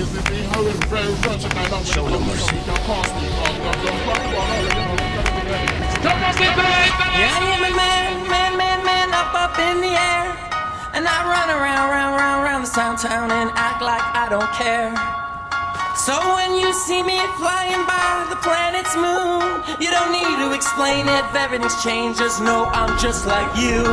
Show no mercy. Yeah, I'm a man up in the air. And I run around the downtown and act like I don't care. So when you see me flying by the planet's moon, you don't need to explain it, if everything's changed, just know I'm just like you.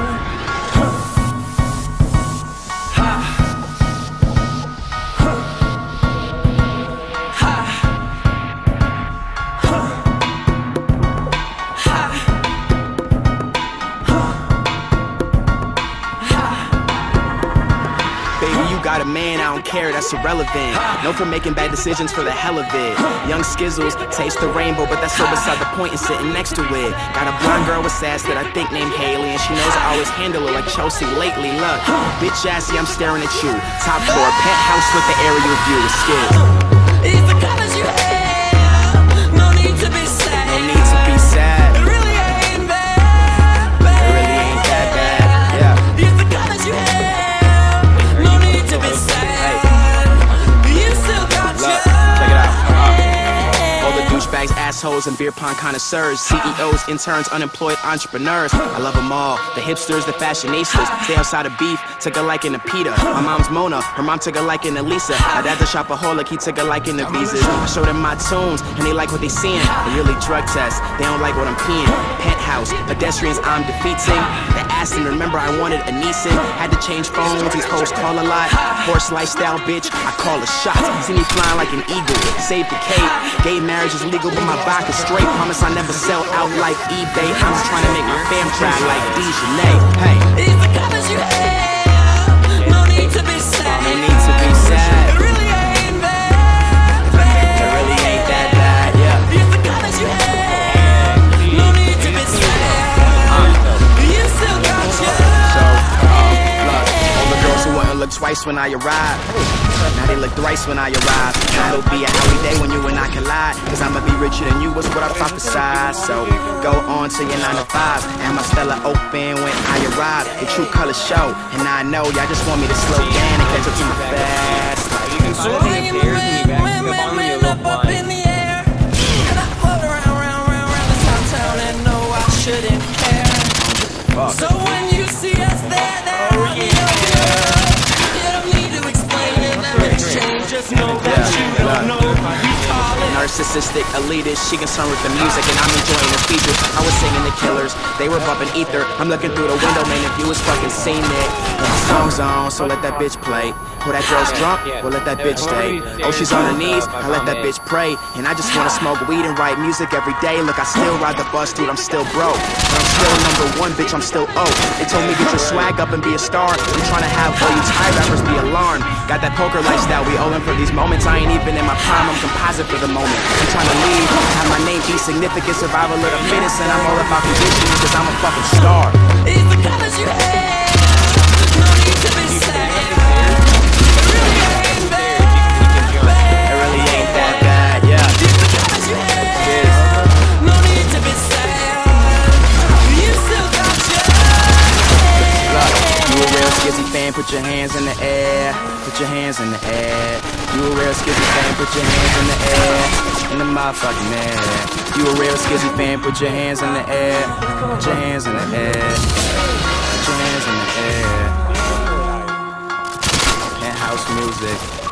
Got a man, I don't care, that's irrelevant. No for making bad decisions for the hell of it. Young skizzles, taste the rainbow, but that's so beside the point and sitting next to it. Got a blonde girl with sass that I think named Haley, and she knows I always handle her like Chelsea lately. Look, bitch assy, I'm staring at you. Top floor, penthouse with the aerial view is skid. It's the colors you have, no need to be sad. No need to be sad. It really ain't that bad. It really ain't that bad, yeah. It's the colors you have. Douchebags, assholes, and beer pong connoisseurs, CEOs, interns, unemployed entrepreneurs. I love them all, the hipsters, the fashionistas. Stay outside of beef, took a liking to PETA. My mom's Mona, her mom took a liking to Lisa. My dad's a shopaholic, he took a liking to Visas. I show them my tunes, and they like what they seeing. They really drug test, they don't like what I'm peeing. Penthouse, pedestrians I'm defeating. The Aston, remember I wanted a Nissan. Had to change phones, these hoes call a lot. Horse lifestyle, bitch, I call a shot. See me flying like an eagle, save the cape. Gay marriage is legal, but my back is straight. Promise I never sell out like eBay. I'm just trying to make my fam try like Dijonet. Hey, it's the colors you have. No need to be sad. No need to be sad. It really ain't that bad. It really ain't that bad. Yeah. It's the colors you have. No need to be sad. You still got your love. All the girls who wouldn't look twice when I arrive. Now they look thrice when I arrive. Now it'll be a happy day when you and I collide, cause I'ma be richer than you, was what I prophesied. So go on to your 9 to 5, and my Stella open when I arrive. The true colors show, and I know y'all just want me to slow down and catch up to my fast. So I'm a man up in the air, and I float around the downtown and know I shouldn't care. So when you see us there on the ocean, just know that you don't know you call it. Narcissistic, elitist, she concerned with the music and I'm enjoying the features. I was singing the Killers, they were bumping ether. I'm looking through the window, man, if you was fucking seen it. But the song's on, so let that bitch play. Oh, that girl's drunk, well let that bitch stay. Oh, she's on her knees, I let that bitch pray. And I just wanna smoke weed and write music every day. Look, I still ride the bus, dude, I'm still broke, but I'm still #1, bitch, I'm still O. They told me get your swag up and be a star. They tryna have all you Thai rappers be alarmed. Got that poker lifestyle, we owe for these moments. I ain't even in my prime, I'm composite for the moment. I'm trying to leave, have my name be significant, survival of the fittest, and I'm all about conditioning, cause I'm a fucking star. It's the colors you have, no need to be sad. It really ain't that bad. It really ain't that bad, yeah. It's the colors you have, no need to be sad. You still got your head. You a real Skizzy fan, put your hands in the air. Put your hands in the air. You a real Skizzy fan, put your hands in the air. In the motherfucking air. You a real Skizzy fan, put your hands in the air. Put your hands in the air. Put your hands in the air. Penthouse music.